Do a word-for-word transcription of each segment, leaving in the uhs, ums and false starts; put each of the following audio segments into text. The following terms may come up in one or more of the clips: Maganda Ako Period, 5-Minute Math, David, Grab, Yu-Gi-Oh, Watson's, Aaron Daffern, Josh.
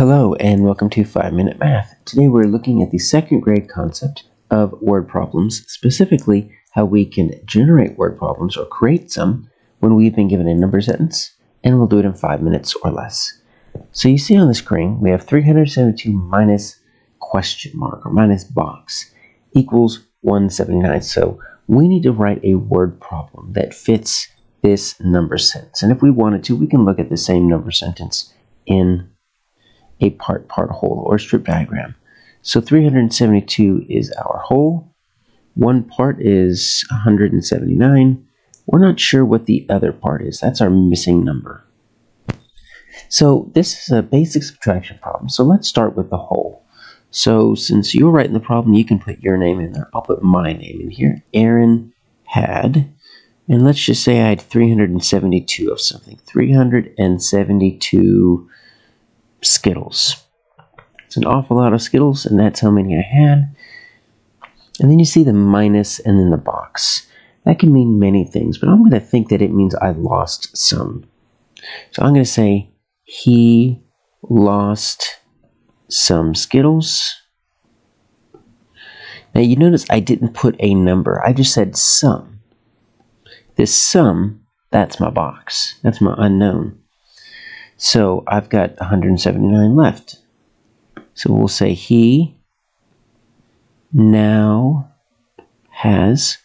Hello and welcome to five minute Math. Today we're looking at the second grade concept of word problems, specifically how we can generate word problems or create some when we've been given a number sentence, and we'll do it in five minutes or less. So you see on the screen we have three hundred seventy-two minus question mark or minus box equals one seventy-nine. So we need to write a word problem that fits this number sentence. And if we wanted to, we can look at the same number sentence in a part, part, whole, or strip diagram. So three hundred seventy-two is our whole. One part is one hundred seventy-nine. We're not sure what the other part is. That's our missing number. So this is a basic subtraction problem. So let's start with the whole. So since you're writing the problem, you can put your name in there. I'll put my name in here. Aaron had, and let's just say I had three hundred seventy-two of something. three hundred seventy-two Skittles. It's an awful lot of Skittles, and that's how many I had. And then you see the minus and then the box. That can mean many things, but I'm going to think that it means I lost some. So I'm going to say he lost some Skittles. Now you notice I didn't put a number. I just said some. This sum, that's my box. That's my unknown. So I've got one hundred seventy-nine left. So we'll say he now has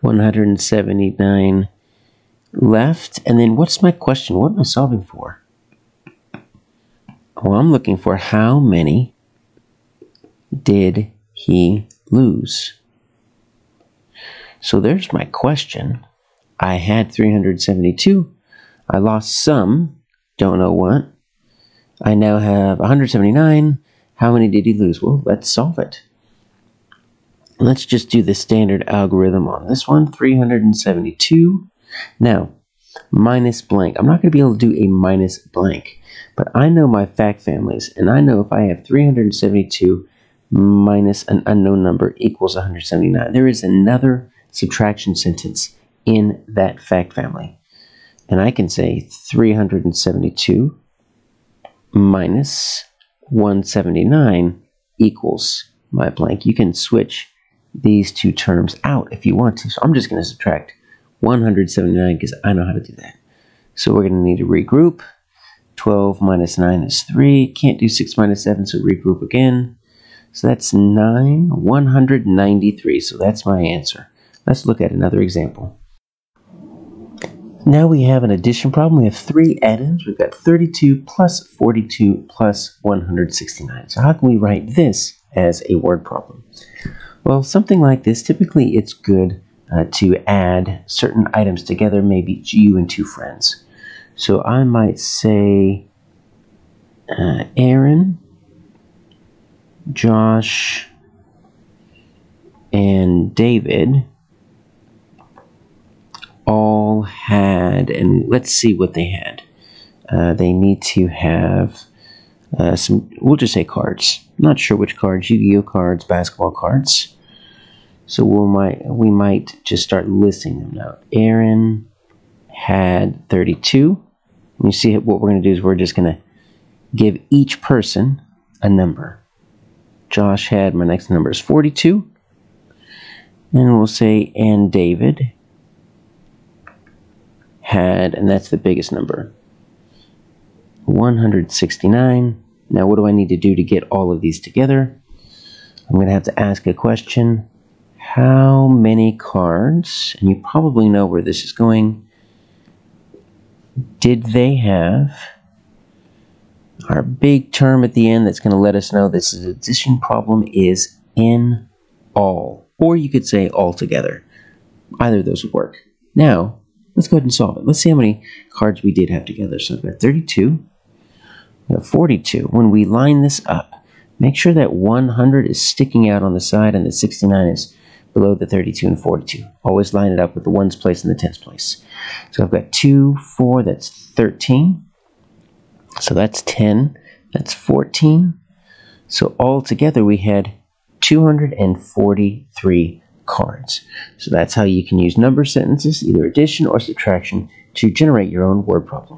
one hundred seventy-nine left. And then what's my question? What am I solving for? Well, I'm looking for how many did he lose? So there's my question. I had three hundred seventy-two. I lost some. Don't know what. I now have one hundred seventy-nine. How many did he lose? Well, let's solve it. Let's just do the standard algorithm on this one. three hundred seventy-two. Now, minus blank. I'm not going to be able to do a minus blank, but I know my fact families, and I know if I have three hundred seventy-two minus an unknown number equals one hundred seventy-nine. There is another subtraction sentence in that fact family. And I can say three hundred seventy-two minus one seventy-nine equals my blank. You can switch these two terms out if you want to. So I'm just going to subtract one hundred seventy-nine because I know how to do that. So we're going to need to regroup. twelve minus nine is three. Can't do six minus seven, so regroup again. So that's nine, one hundred ninety-three. So that's my answer. Let's look at another example. Now we have an addition problem. We have three add-ins. We've got thirty-two plus forty-two plus one hundred sixty-nine. So how can we write this as a word problem? Well, something like this, typically it's good uh, to add certain items together, maybe you and two friends. So I might say uh, Aaron, Josh, and David all had, and let's see what they had. Uh, they need to have uh, some, we'll just say cards. I'm not sure which cards, Yu-Gi-Oh cards, basketball cards. So we'll might, we might just start listing them now. Aaron had thirty-two. And you see what we're going to do is we're just going to give each person a number. Josh had, my next number is forty-two. And we'll say, and David had, and that's the biggest number, one hundred sixty-nine. Now what do I need to do to get all of these together? I'm going to have to ask a question. How many cards, and you probably know where this is going, did they have? Our big term at the end that's going to let us know this addition problem is in all. Or you could say all together. Either of those would work. Now, let's go ahead and solve it. Let's see how many cards we did have together. So I've got thirty-two, I've got forty-two. When we line this up, make sure that one hundred is sticking out on the side and the sixty-nine is below the thirty-two and forty-two. Always line it up with the ones place and the tens place. So I've got two, four, that's thirteen. So that's ten, that's fourteen. So all together we had two hundred forty-three cards. So that's how you can use number sentences, either addition or subtraction, to generate your own word problem.